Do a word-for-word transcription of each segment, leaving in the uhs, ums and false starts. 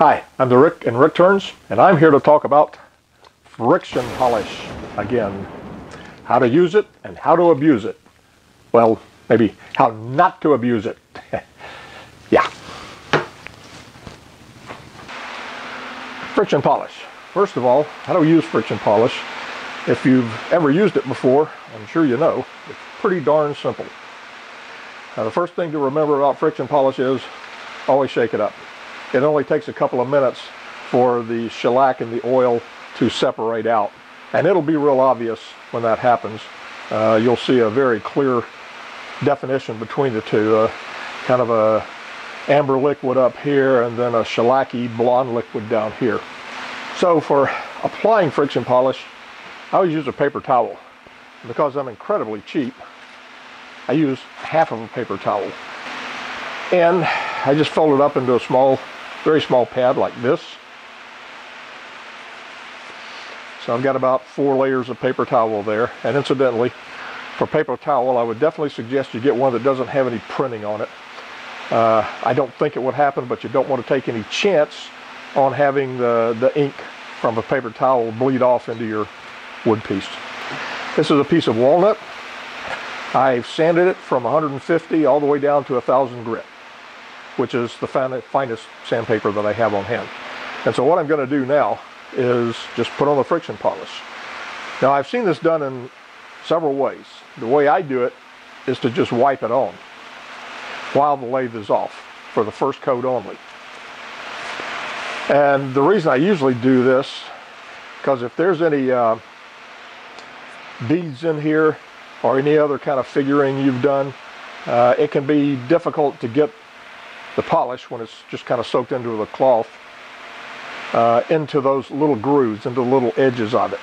Hi, I'm the Rick and Rick Turns, and I'm here to talk about friction polish again. How to use it and how to abuse it. Well, maybe how not to abuse it. Yeah. Friction polish. First of all, how do we use friction polish? If you've ever used it before, I'm sure you know, it's pretty darn simple. Now, the first thing to remember about friction polish is always shake it up. It only takes a couple of minutes for the shellac and the oil to separate out. And it'll be real obvious when that happens. Uh, you'll see a very clear definition between the two. Uh, kind of a amber liquid up here and then a shellac-y blonde liquid down here. So for applying friction polish, I always use a paper towel. Because I'm incredibly cheap, I use half of a paper towel. And I just fold it up into a small, very small pad like this. So I've got about four layers of paper towel there. And incidentally, for paper towel, I would definitely suggest you get one that doesn't have any printing on it. Uh, I don't think it would happen, but you don't want to take any chance on having the, the ink from a paper towel bleed off into your wood piece. This is a piece of walnut. I've sanded it from one hundred fifty all the way down to one thousand grit, which is the finest sandpaper that I have on hand. And so what I'm going to do now is just put on the friction polish. Now, I've seen this done in several ways. The way I do it is to just wipe it on while the lathe is off for the first coat only. And the reason I usually do this, because if there's any uh, beads in here or any other kind of figuring you've done, uh, it can be difficult to get the polish, when it's just kind of soaked into the cloth, uh, into those little grooves, into the little edges of it.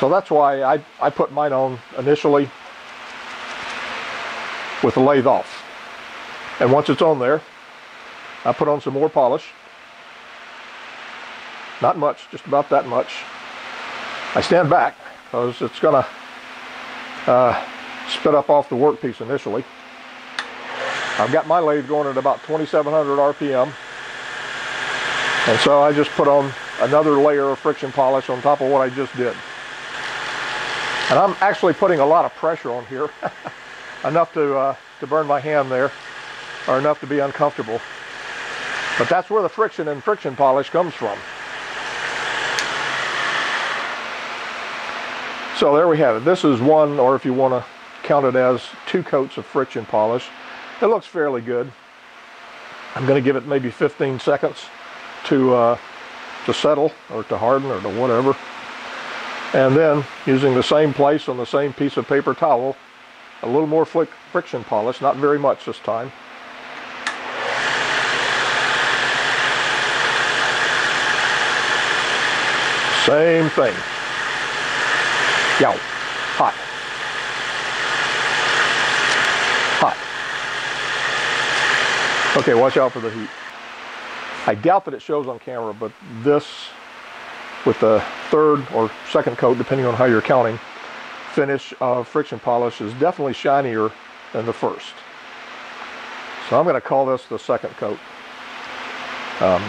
So that's why I, I put mine on initially with the lathe off. And once it's on there, I put on some more polish. Not much, just about that much. I stand back because it's going to uh, spit up off the workpiece initially. I've got my lathe going at about twenty-seven hundred R P M, and so I just put on another layer of friction polish on top of what I just did. And I'm actually putting a lot of pressure on here, enough to, uh, to burn my hand there, or enough to be uncomfortable. But that's where the friction in friction polish comes from. So there we have it. This is one, or if you want to count it as two coats of friction polish. It looks fairly good. I'm going to give it maybe fifteen seconds to, uh, to settle or to harden or to whatever. And then using the same place on the same piece of paper towel, a little more flick friction polish, not very much this time. Same thing. Yeah, hot. Okay, watch out for the heat. I doubt that it shows on camera, but this, with the third or second coat, depending on how you're counting, finish of friction polish is definitely shinier than the first. So I'm going to call this the second coat. Um,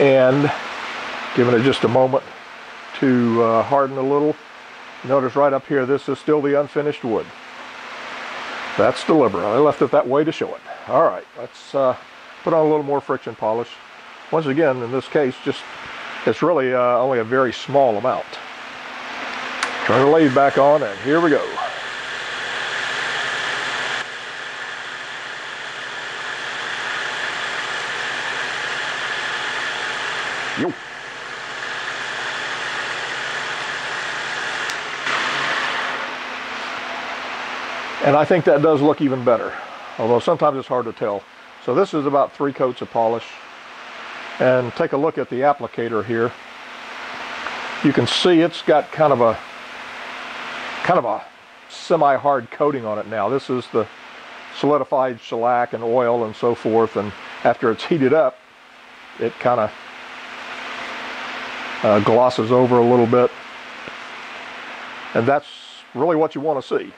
and giving it just a moment to uh, harden a little. Notice right up here, this is still the unfinished wood. That's deliberate. I left it that way to show it. All right, let's uh, put on a little more friction polish. Once again, in this case, just it's really uh, only a very small amount. Turn the lathe back on, and here we go. Yo. And I think that does look even better, although sometimes it's hard to tell. So this is about three coats of polish. And take a look at the applicator here. You can see it's got kind of a kind of a semi-hard coating on it now. This is the solidified shellac and oil and so forth, and after it's heated up, it kind of uh, glosses over a little bit. And that's really what you want to see.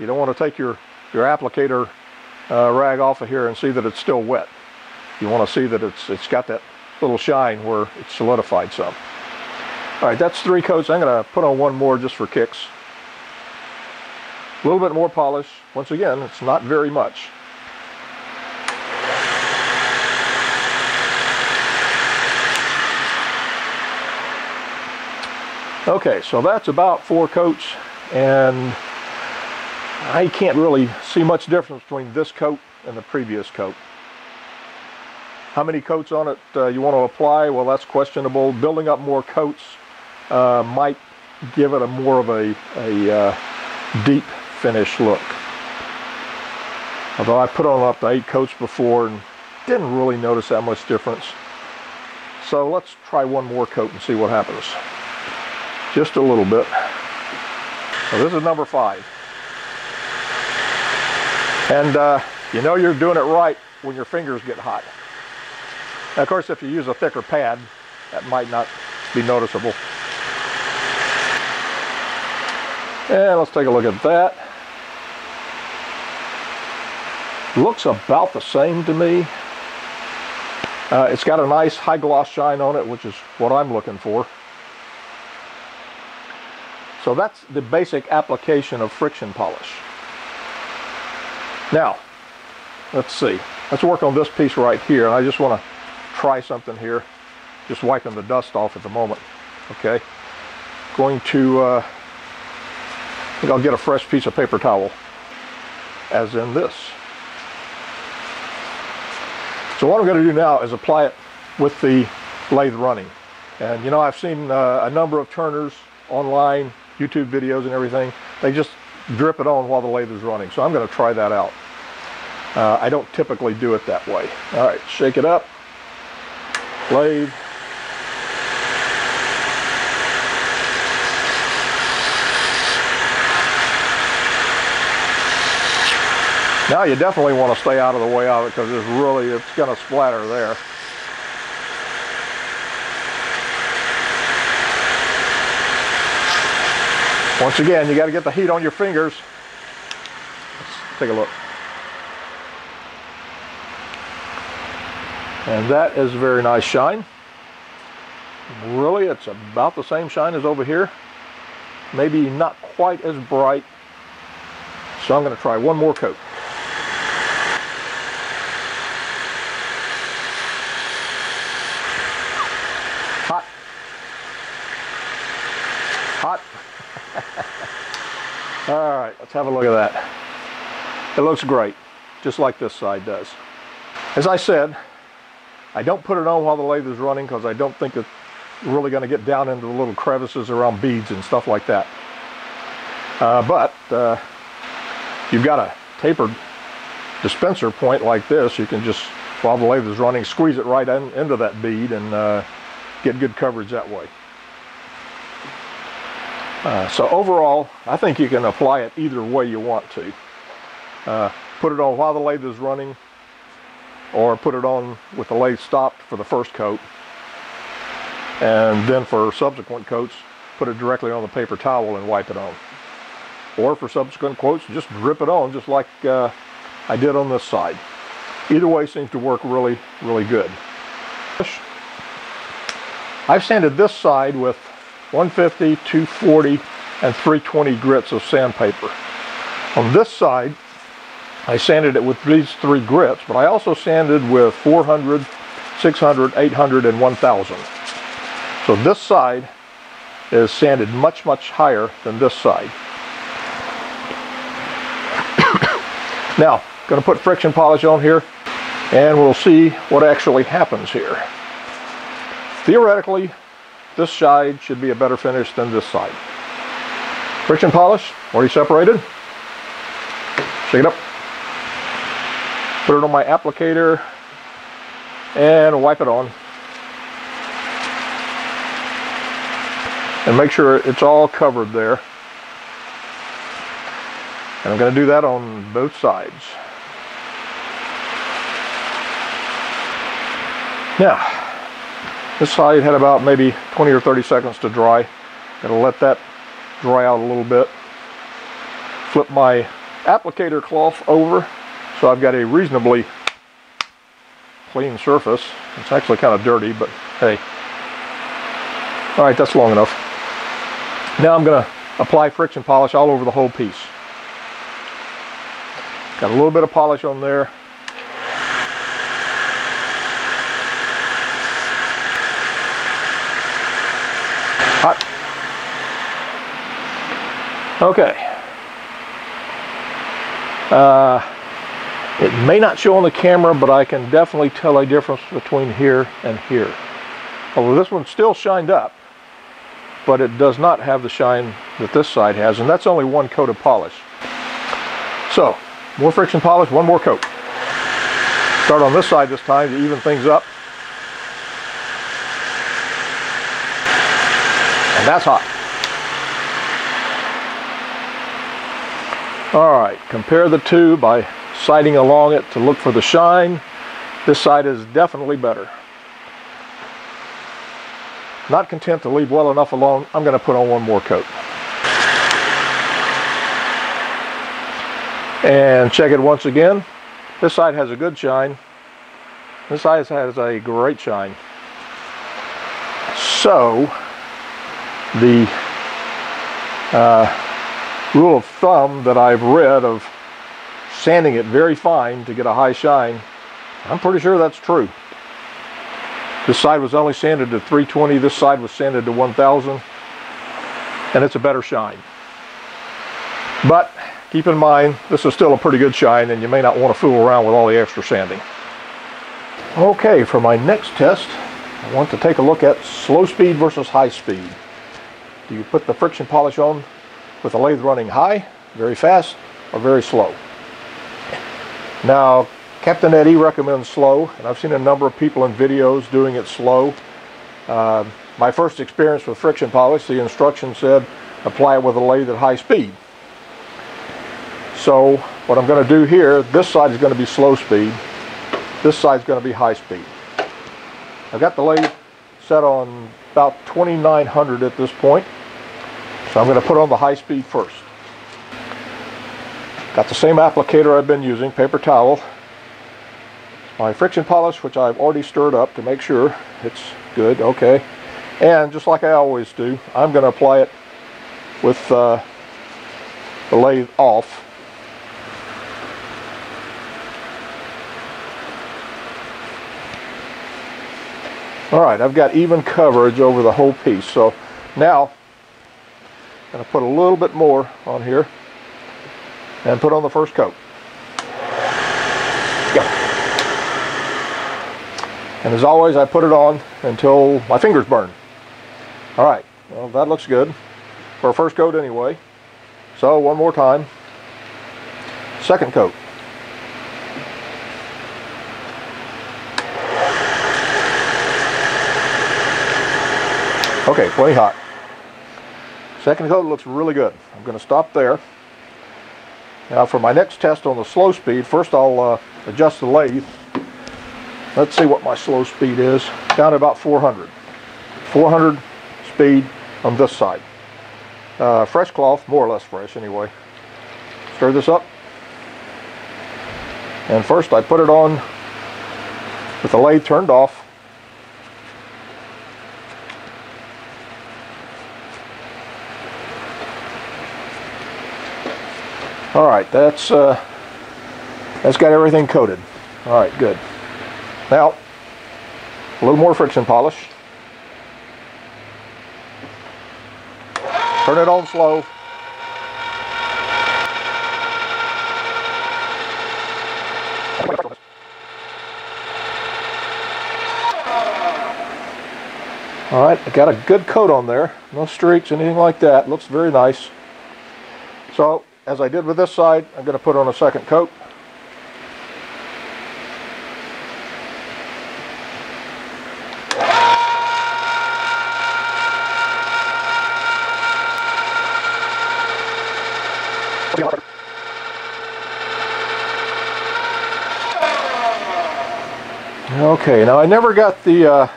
You don't want to take your, your applicator uh, rag off of here and see that it's still wet. You want to see that it's, it's got that little shine where it solidified some. All right, that's three coats. I'm going to put on one more just for kicks. A little bit more polish. Once again, it's not very much. Okay, so that's about four coats, and I can't really see much difference between this coat and the previous coat. How many coats on it uh, you want to apply? Well, that's questionable. Building up more coats uh, might give it a more of a, a uh, deep finish look. Although I put on up to eight coats before and didn't really notice that much difference. So let's try one more coat and see what happens. Just a little bit. So this is number five. And uh, you know you're doing it right when your fingers get hot. Now, of course, if you use a thicker pad, that might not be noticeable. And let's take a look at that. Looks about the same to me. Uh, it's got a nice high gloss shine on it, which is what I'm looking for. So that's the basic application of friction polish. Now, let's see. Let's work on this piece right here. And I just want to try something here. Just wiping the dust off at the moment. Okay. Going to, uh, I think I'll get a fresh piece of paper towel. As in this. So what I'm going to do now is apply it with the lathe running. And you know, I've seen uh, a number of turners online, YouTube videos and everything, they just drip it on while the lathe is running. So I'm going to try that out. Uh, I don't typically do it that way. All right, shake it up. Lathe. Now you definitely want to stay out of the way of it because it's really, it's going to splatter there. Once again, you got to get the heat on your fingers. Let's take a look. And that is a very nice shine. Really, it's about the same shine as over here. Maybe not quite as bright. So I'm going to try one more coat. Hot. Hot. All right, let's have a look at that. It looks great, just like this side does. As I said, I don't put it on while the lathe is running because I don't think it's really going to get down into the little crevices around beads and stuff like that. Uh, but uh, you've got a tapered dispenser point like this. You can just, while the lathe is running, squeeze it right in, into that bead and uh, get good coverage that way. Uh, so overall, I think you can apply it either way you want to. Uh, put it on while the lathe is running, or put it on with the lathe stopped for the first coat. And then for subsequent coats, put it directly on the paper towel and wipe it on. Or for subsequent coats, just drip it on, just like uh, I did on this side. Either way seems to work really, really good. I've sanded this side with one fifty, two forty, and three twenty grits of sandpaper. On this side, I sanded it with these three grits, but I also sanded with four hundred, six hundred, eight hundred, and one thousand. So this side is sanded much, much higher than this side. Now, going to put friction polish on here, and we'll see what actually happens here. Theoretically, this side should be a better finish than this side. Friction polish, already separated. Shake it up. Put it on my applicator and wipe it on. And make sure it's all covered there. And I'm going to do that on both sides. Now, this side had about maybe twenty or thirty seconds to dry. Gonna let that dry out a little bit. Flip my applicator cloth over so I've got a reasonably clean surface. It's actually kind of dirty, but hey. All right, that's long enough. Now I'm going to apply friction polish all over the whole piece. Got a little bit of polish on there. Okay. Uh, it may not show on the camera, but I can definitely tell a difference between here and here. Although this one's still shined up, but it does not have the shine that this side has, and that's only one coat of polish. So, more friction polish, one more coat. Start on this side this time to even things up. And that's hot. All right, compare the two by sighting along it to look for the shine. This side is definitely better. Not content to leave well enough alone, I'm going to put on one more coat. And check it once again. This side has a good shine. This side has a great shine. So, the... Uh, rule of thumb that I've read of sanding it very fine to get a high shine, I'm pretty sure that's true. This side was only sanded to three twenty, this side was sanded to one thousand, and it's a better shine. But keep in mind, this is still a pretty good shine, and you may not want to fool around with all the extra sanding. Okay, for my next test, I want to take a look at slow speed versus high speed. Do you put the friction polish on with the lathe running high, very fast, or very slow? Now, Captain Eddie recommends slow, and I've seen a number of people in videos doing it slow. Uh, my first experience with friction polish, the instruction said, apply it with a lathe at high speed. So, what I'm going to do here, this side is going to be slow speed, this side is going to be high speed. I've got the lathe set on about twenty-nine hundred at this point. So I'm going to put on the high speed first. Got the same applicator I've been using, paper towel. My friction polish, which I've already stirred up to make sure it's good, okay. And just like I always do, I'm going to apply it with uh, the lathe off. Alright, I've got even coverage over the whole piece. So now, I'm going to put a little bit more on here and put on the first coat. Go. And as always, I put it on until my fingers burn. All right, well, that looks good for a first coat anyway. So one more time, second coat. Okay, plenty hot. Second coat looks really good. I'm going to stop there. Now for my next test on the slow speed, first I'll uh, adjust the lathe. Let's see what my slow speed is. Down to about four hundred. four hundred speed on this side. Uh, fresh cloth, more or less fresh anyway. Stir this up. And first I put it on with the lathe turned off. All right, that's uh, that's got everything coated. All right, good. Now, a little more friction polish. Turn it on slow. All right, I got a good coat on there. No streaks, anything like that. Looks very nice. So, as I did with this side, I'm going to put on a second coat. Okay, now I never got the uh,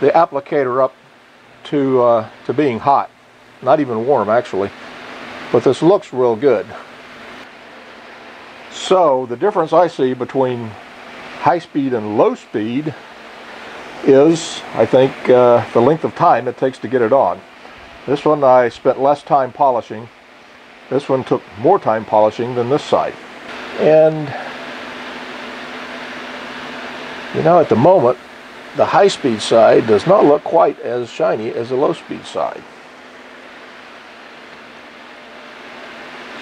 the applicator up to uh, to being hot, not even warm actually. But this looks real good. So the difference I see between high speed and low speed is, I think, uh, the length of time it takes to get it on. This one I spent less time polishing. This one took more time polishing than this side. And, you know, at the moment, the high-speed side does not look quite as shiny as the low-speed side.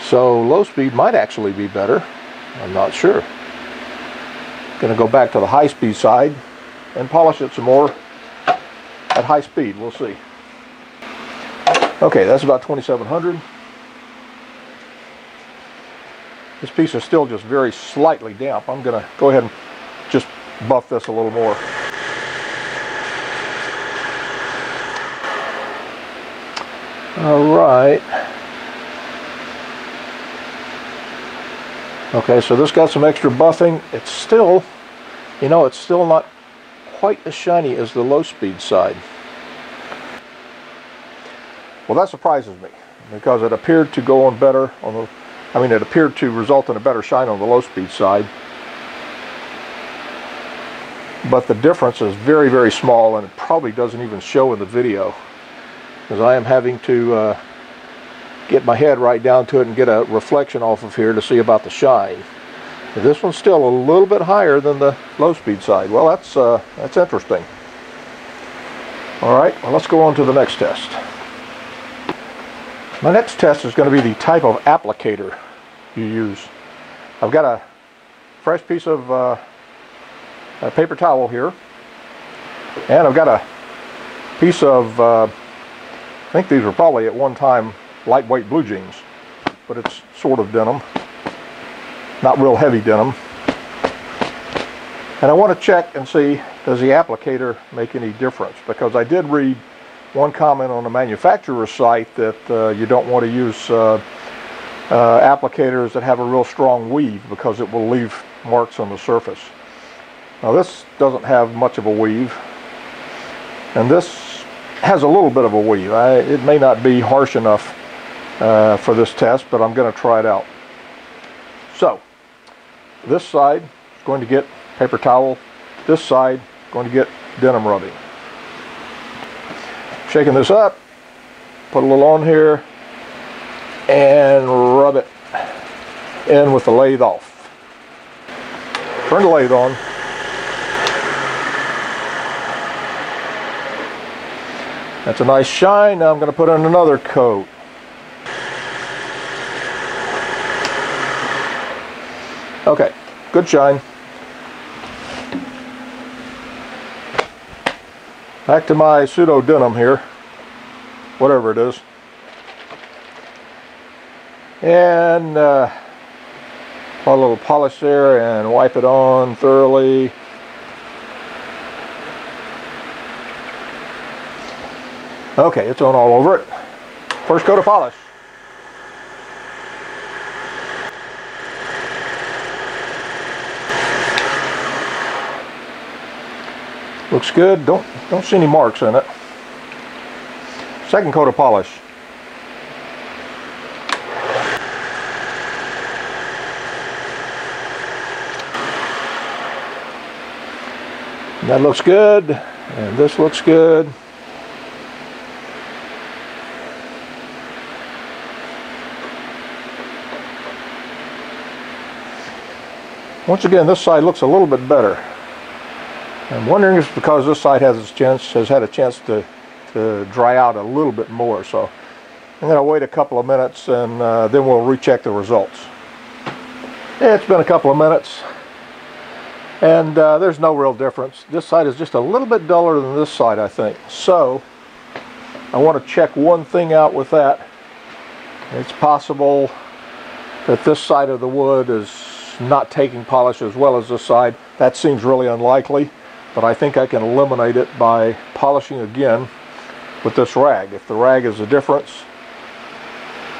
So low-speed might actually be better. I'm not sure. Going to go back to the high-speed side and polish it some more at high speed. We'll see. Okay, that's about twenty-seven hundred. This piece is still just very slightly damp. I'm going to go ahead and just buff this a little more. All right. Okay, so this got some extra buffing. It's still, you know, it's still not quite as shiny as the low-speed side. Well, that surprises me because it appeared to go on better on the, I mean, it appeared to result in a better shine on the low-speed side. But the difference is very, very small, and it probably doesn't even show in the video because I am having to uh, get my head right down to it and get a reflection off of here to see about the shine. But this one's still a little bit higher than the low-speed side. Well, that's, uh, that's interesting. All right, well, let's go on to the next test. My next test is going to be the type of applicator you use. I've got a fresh piece of uh, a paper towel here, and I've got a piece of, uh, I think these were probably at one time lightweight blue jeans, but it's sort of denim, not real heavy denim. And I want to check and see, does the applicator make any difference? Because I did read one comment on a manufacturer's site that uh, you don't want to use uh, uh, applicators that have a real strong weave because it will leave marks on the surface. Now this doesn't have much of a weave, and this has a little bit of a weave. I, it may not be harsh enough uh, for this test, but I'm going to try it out. So this side is going to get paper towel, this side is going to get denim rubbing. Shaking this up, put a little on here, and rub it in with the lathe off. Turn the lathe on. That's a nice shine. Now I'm going to put in another coat. Okay, good shine. Back to my pseudo denim here, whatever it is. And uh, put a little polish there and wipe it on thoroughly. Okay, it's on all over it. First coat of polish. Looks good. Don't don't see any marks in it. Second coat of polish. And that looks good, and this looks good. Once again, this side looks a little bit better. I'm wondering if it's because this side has its chance, has had a chance to, to dry out a little bit more. So I'm going to wait a couple of minutes, and uh, then we'll recheck the results. It's been a couple of minutes, and uh, there's no real difference. This side is just a little bit duller than this side, I think. So I want to check one thing out with that. It's possible that this side of the wood is not taking polish as well as this side. That seems really unlikely. But I think I can eliminate it by polishing again with this rag. If the rag is the difference,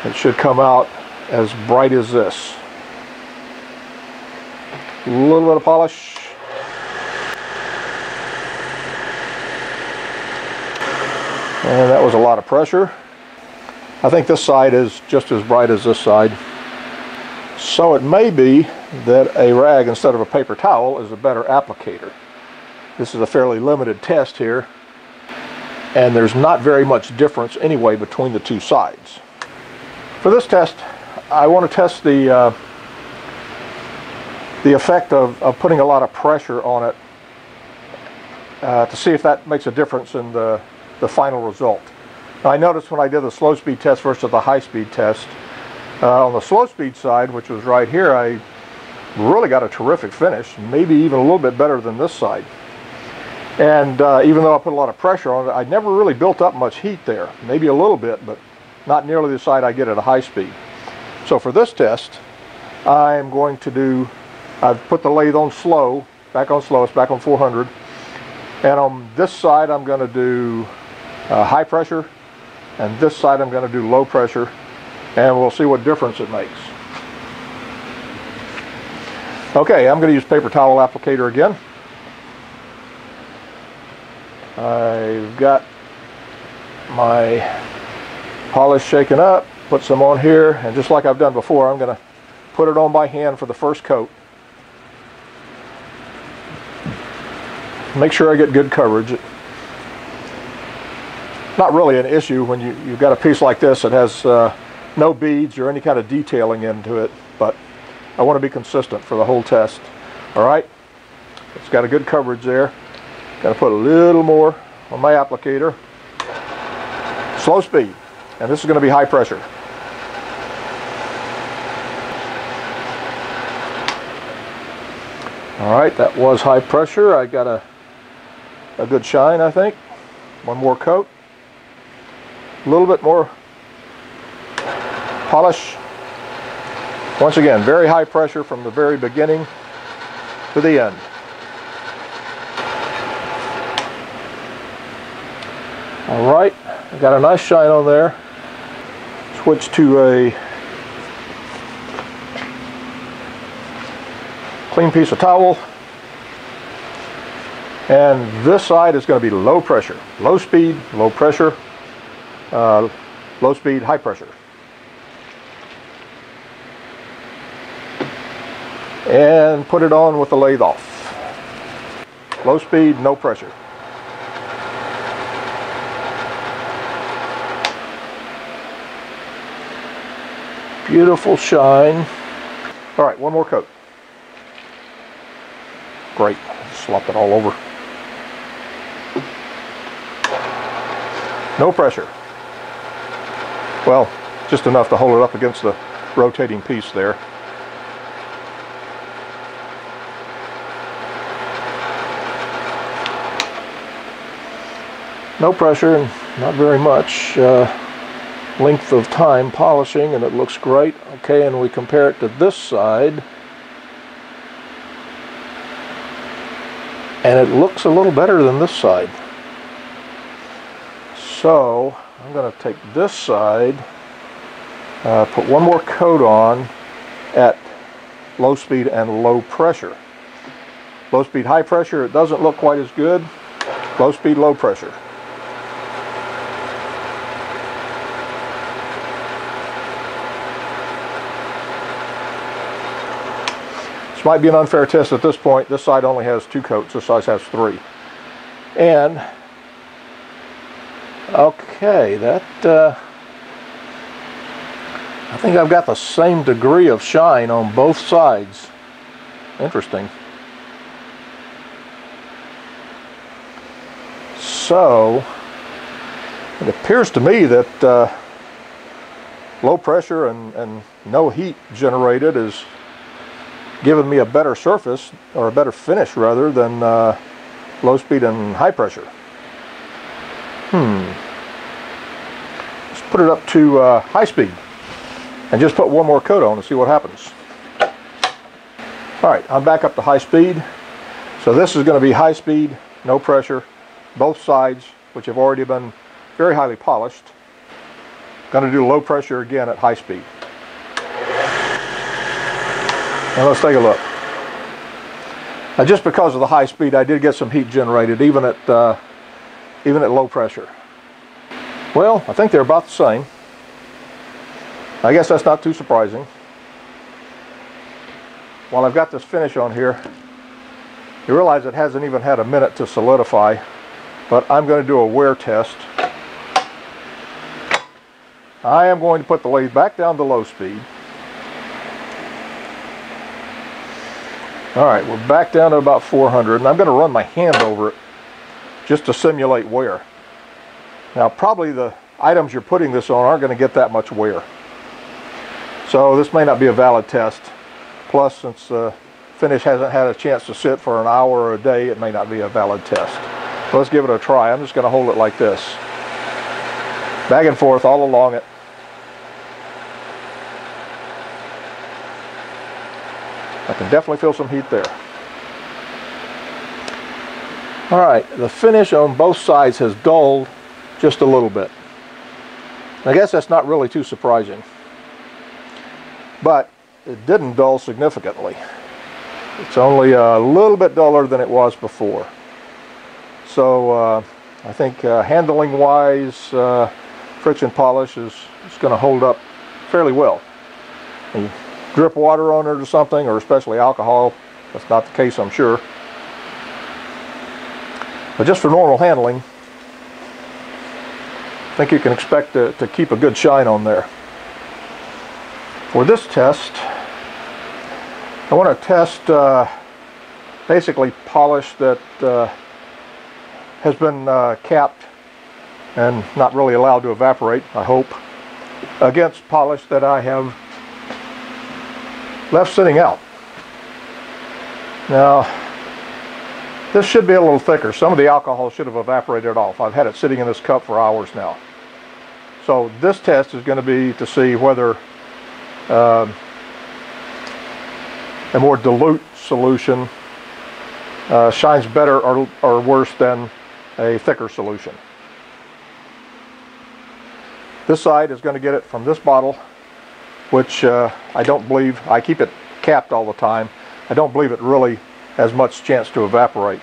it should come out as bright as this. A little bit of polish. And that was a lot of pressure. I think this side is just as bright as this side. So it may be that a rag instead of a paper towel is a better applicator. This is a fairly limited test here, and there's not very much difference anyway between the two sides. For this test, I want to test the uh, the effect of, of putting a lot of pressure on it uh, to see if that makes a difference in the, the final result. Now, I noticed when I did the slow speed test versus the high speed test, uh, on the slow speed side, which was right here, I really got a terrific finish, maybe even a little bit better than this side. And uh, even though I put a lot of pressure on it, I never really built up much heat there. Maybe a little bit, but not nearly the side I get at a high speed. So for this test, I'm going to do, I've put the lathe on slow, back on slow, it's back on four hundred. And on this side, I'm going to do uh, high pressure. And this side, I'm going to do low pressure. And we'll see what difference it makes. Okay, I'm going to use paper towel applicator again. I've got my polish shaken up, put some on here, and just like I've done before, I'm going to put it on by hand for the first coat. Make sure I get good coverage. Not really an issue when you, you've got a piece like this that has uh, no beads or any kind of detailing into it, but I want to be consistent for the whole test. All right, it's got a good coverage there. Got to put a little more on my applicator. Slow speed, and this is going to be high pressure. All right, that was high pressure. I got a, a good shine, I think. One more coat. A little bit more polish. Once again, very high pressure from the very beginning to the end. All right, I got a nice shine on there. Switch to a clean piece of towel. And this side is going to be low pressure. Low speed, low pressure. Uh, low speed, high pressure. And put it on with the lathe off. Low speed, no pressure. Beautiful shine. All right, one more coat. Great, slop it all over. No pressure. Well, just enough to hold it up against the rotating piece there. No pressure, not very much. Uh, length of time polishing, and it looks great. Okay, and we compare it to this side, and it looks a little better than this side. So I'm going to take this side, uh, put one more coat on at low speed and low pressure. Low speed, high pressure, it doesn't look quite as good. Low speed, low pressure. Might be an unfair test at this point. This side only has two coats, this side has three. And okay, that uh, I think I've got the same degree of shine on both sides. Interesting. So it appears to me that uh, low pressure and, and no heat generated is given me a better surface, or a better finish rather, than uh, low speed and high pressure. Hmm. Let's put it up to uh, high speed and just put one more coat on and see what happens. All right, I'm back up to high speed. So this is going to be high speed, no pressure, both sides, which have already been very highly polished. Going to do low pressure again at high speed. Now let's take a look. Now just because of the high speed, I did get some heat generated, even at uh, even at low pressure. Well, I think they're about the same. I guess that's not too surprising. while I've got this finish on here, you realize it hasn't even had a minute to solidify, but I'm going to do a wear test. I am going to put the lathe back down to low speed. All right, we're back down to about four hundred, and I'm going to run my hand over it just to simulate wear. Now, probably the items you're putting this on aren't going to get that much wear. So this may not be a valid test. Plus, since the finish hasn't had a chance to sit for an hour or a day, it may not be a valid test. So let's give it a try. I'm just going to hold it like this. Back and forth all along it. I can definitely feel some heat there. All right, the finish on both sides has dulled just a little bit. I guess that's not really too surprising, but it didn't dull significantly. It's only a little bit duller than it was before. So uh, I think uh, handling wise, uh, friction polish is, is going to hold up fairly well. You drip water on it or something, or especially alcohol. That's not the case, I'm sure. But just for normal handling, I think you can expect to, to keep a good shine on there. For this test, I want to test uh, basically polish that uh, has been uh, capped and not really allowed to evaporate, I hope, against polish that I have left sitting out. Now, this should be a little thicker. Some of the alcohol should have evaporated off. I've had it sitting in this cup for hours now. So this test is going to be to see whether uh, a more dilute solution uh, shines better or, or worse than a thicker solution. This side is going to get it from this bottle, which uh, I don't believe, I keep it capped all the time, I don't believe it really has much chance to evaporate.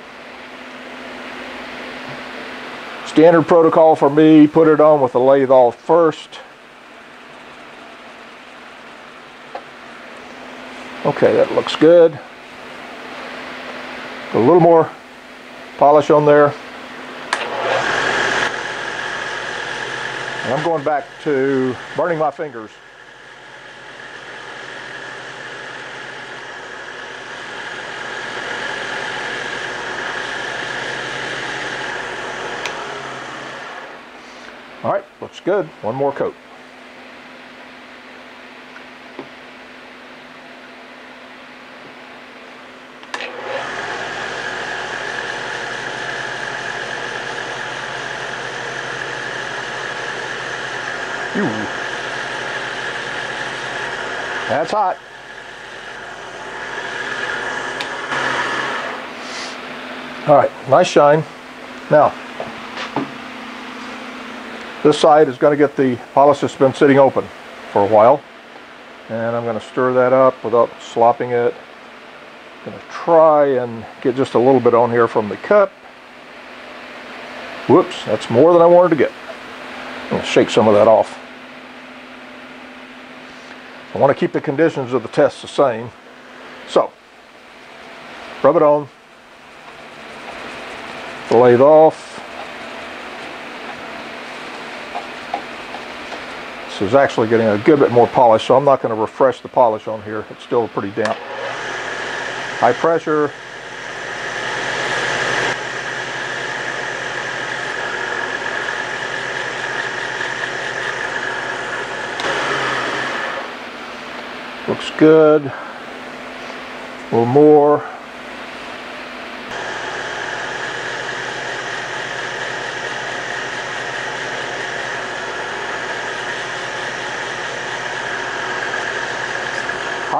Standard protocol for me, put it on with the lathe off first. Okay, that looks good. Put a little more polish on there. And I'm going back to burning my fingers. All right, looks good. One more coat. Ooh. That's hot. All right, nice shine. Now, this side is going to get the polish that's been sitting open for a while. And I'm going to stir that up without slopping it. I'm going to try and get just a little bit on here from the cup. Whoops, that's more than I wanted to get. I'm going to shake some of that off. I want to keep the conditions of the test the same. So, rub it on. Lathe off. Is actually getting a good bit more polish, so I'm not going to refresh the polish on here. It's still pretty damp. High pressure. Looks good. A little more.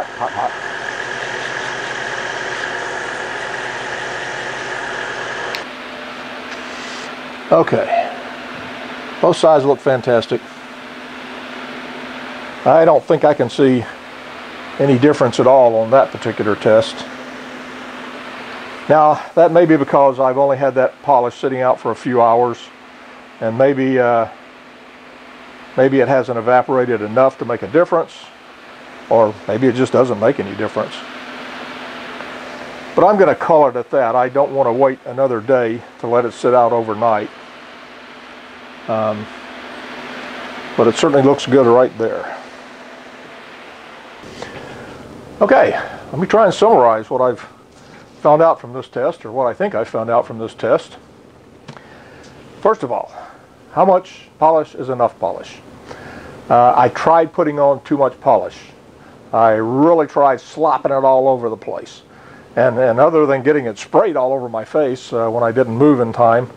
Hot, hot, hot. Okay. Both sides look fantastic. I don't think I can see any difference at all on that particular test. Now, that may be because I've only had that polish sitting out for a few hours, and maybe, uh, maybe it hasn't evaporated enough to make a difference. Or maybe it just doesn't make any difference. But I'm going to call it at that. I don't want to wait another day to let it sit out overnight. Um, but it certainly looks good right there. Okay, let me try and summarize what I've found out from this test, or what I think I found out from this test. First of all, how much polish is enough polish? Uh, I tried putting on too much polish. I really tried slopping it all over the place. And, and other than getting it sprayed all over my face uh, when I didn't move in time,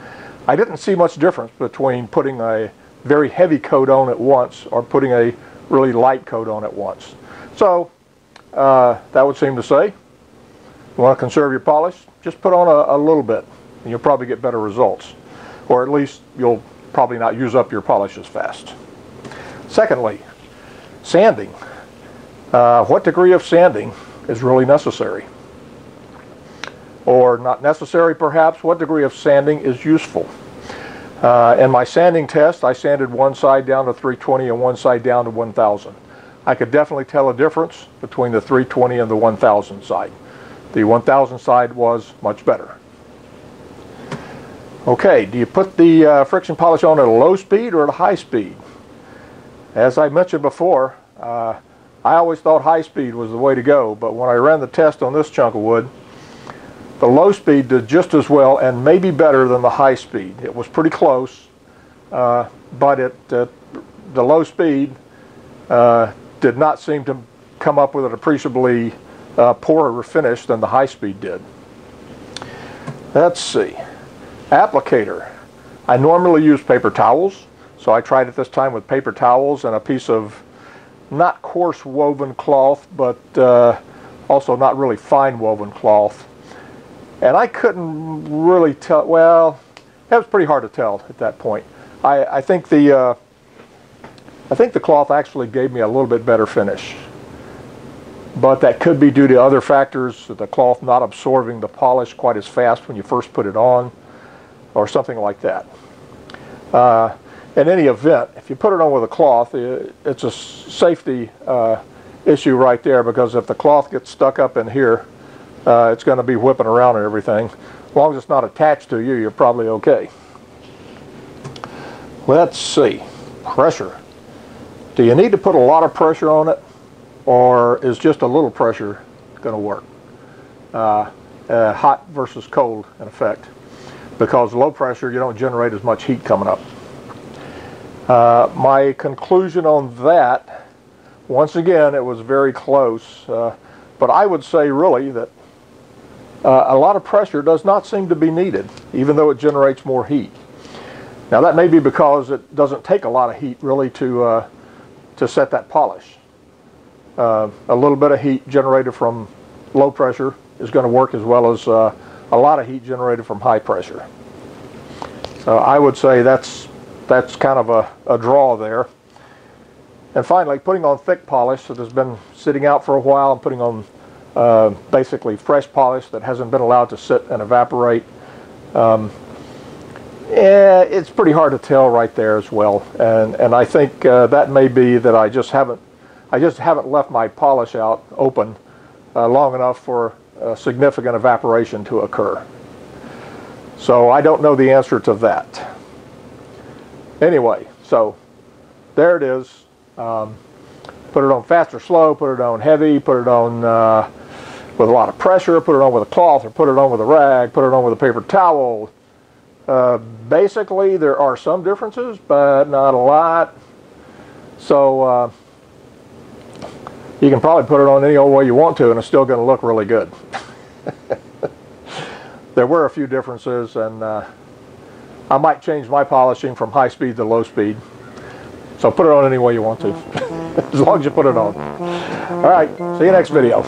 I didn't see much difference between putting a very heavy coat on at once or putting a really light coat on at once. So uh, that would seem to say, you want to conserve your polish, just put on a, a little bit and you'll probably get better results. Or at least you'll probably not use up your polish as fast. Secondly, sanding. Uh, what degree of sanding is really necessary? Or not necessary perhaps, what degree of sanding is useful? Uh, in my sanding test, I sanded one side down to three twenty and one side down to one thousand. I could definitely tell a difference between the three twenty and the one thousand side. The one thousand side was much better. Okay, do you put the uh, friction polish on at a low speed or at a high speed? As I mentioned before, uh, I always thought high speed was the way to go, but when I ran the test on this chunk of wood, the low speed did just as well and maybe better than the high speed. It was pretty close, uh, but it, uh, the low speed uh, did not seem to come up with an appreciably uh, poorer finish than the high speed did. Let's see. Applicator. I normally use paper towels, so I tried it this time with paper towels and a piece of not coarse woven cloth, but uh, also not really fine woven cloth. And I couldn't really tell, well, that was pretty hard to tell at that point. I, I think the uh, I think the cloth actually gave me a little bit better finish. But that could be due to other factors, the cloth not absorbing the polish quite as fast when you first put it on, or something like that. Uh, in any event, if you put it on with a cloth, it, it's a safety uh, issue right there, because if the cloth gets stuck up in here, Uh, it's going to be whipping around and everything. As long as it's not attached to you, you're probably okay. Let's see. Pressure. Do you need to put a lot of pressure on it, or is just a little pressure going to work? Uh, uh, hot versus cold, in effect. Because low pressure, you don't generate as much heat coming up. Uh, my conclusion on that, once again, it was very close. Uh, but I would say, really, that Uh, a lot of pressure does not seem to be needed, even though it generates more heat. Now that may be because it doesn't take a lot of heat really to uh, to set that polish. Uh, a little bit of heat generated from low pressure is going to work as well as uh, a lot of heat generated from high pressure. So I would say that's that's kind of a, a draw there. And finally, putting on thick polish that has been sitting out for a while and putting on Uh, basically fresh polish that hasn't been allowed to sit and evaporate. Um, eh, it's pretty hard to tell right there as well, and and I think uh, that may be that I just haven't I just haven't left my polish out open uh, long enough for uh, significant evaporation to occur. So I don't know the answer to that. Anyway, so there it is. Um, put it on fast or slow, put it on heavy, put it on uh, with a lot of pressure, put it on with a cloth, or put it on with a rag, put it on with a paper towel. Uh, basically, there are some differences, but not a lot. So uh, you can probably put it on any old way you want to, and it's still going to look really good. There were a few differences, and uh, I might change my polishing from high speed to low speed. So put it on any way you want to, as long as you put it on. All right, see you next video.